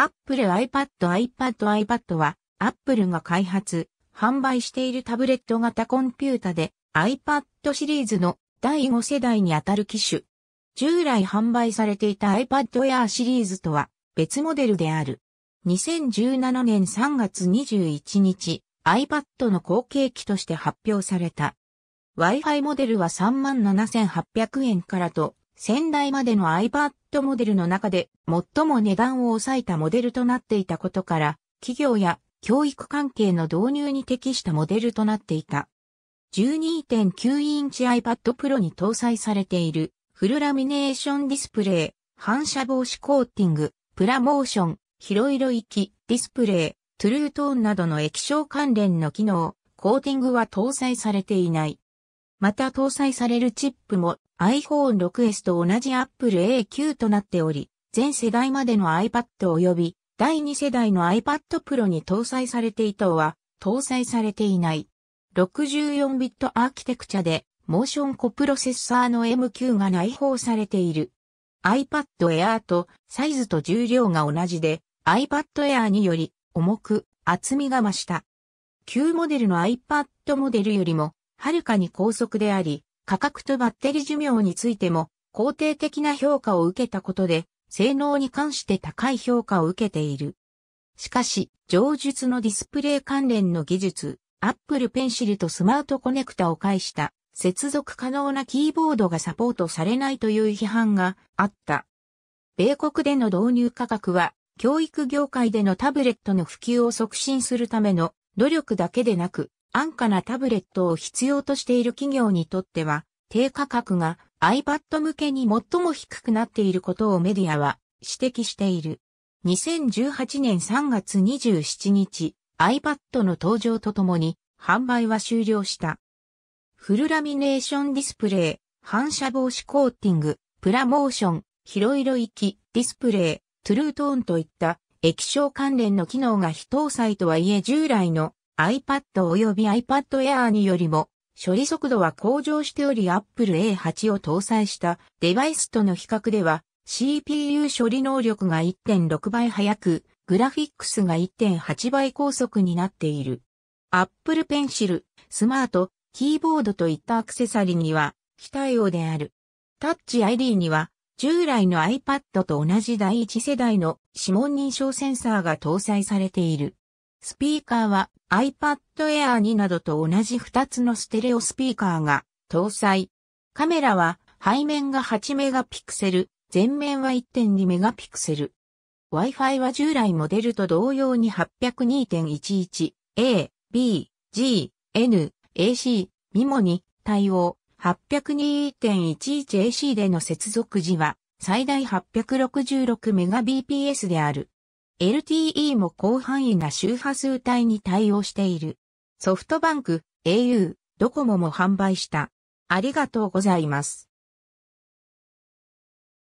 Apple iPad iPad は、Apple が開発、販売しているタブレット型コンピュータで iPad シリーズの第5世代にあたる機種。従来販売されていた iPad Air シリーズとは別モデルである。2017年3月21日、iPad の後継機として発表された。Wi-Fi モデルは 37,800 円からと、先代までの iPad モデルの中で最も値段を抑えたモデルとなっていたことから、企業や教育関係の導入に適したモデルとなっていた。12.9 インチ iPad Pro に搭載されているフルラミネーションディスプレイ、反射防止コーティング、プラモーション、広色域、ディスプレイ、トゥルートーンなどの液晶関連の機能、コーティングは搭載されていない。また搭載されるチップも iPhone 6S と同じ Apple A9 となっており、前世代までの iPad 及び第2世代の iPad Pro に搭載されていたは搭載されていない。64ビットアーキテクチャで、モーションコプロセッサーの M9 が内包されている。iPad Air とサイズと重量が同じで、iPad Air により重く厚みが増した。旧モデルの iPad モデルよりも、はるかに高速であり、価格とバッテリー寿命についても肯定的な評価を受けたことで、性能に関して高い評価を受けている。しかし、上述のディスプレイ関連の技術、Apple Pencil とスマートコネクタを介した接続可能なキーボードがサポートされないという批判があった。米国での導入価格は、教育業界でのタブレットの普及を促進するための努力だけでなく、安価なタブレットを必要としている企業にとっては、低価格が iPad 向けに最も低くなっていることをメディアは指摘している。2018年3月27日、iPad の登場とともに販売は終了した。フルラミネーションディスプレイ、反射防止コーティング、プラモーション、広色域、ディスプレイ、トゥルートーンといった液晶関連の機能が非搭載とはいえ従来のiPad 及び iPad Air によりも処理速度は向上しており Apple A8 を搭載したデバイスとの比較では CPU 処理能力が 1.6 倍速くグラフィックスが 1.8 倍高速になっている。Apple Pencil、スマート、キーボードといったアクセサリーには非対応である。Touch ID には従来の iPad と同じ第1世代の指紋認証センサーが搭載されている。スピーカーは iPad Air 2などと同じ2つのステレオスピーカーが搭載。カメラは背面が8メガピクセル、前面は 1.2 メガピクセル。Wi-Fi は従来モデルと同様に 802.11a、b、g、n、ac、MIMO に対応。802.11ac での接続時は最大 866Mbps である。LTE も広範囲な周波数帯に対応している。ソフトバンク、au、ドコモも販売した。ありがとうございます。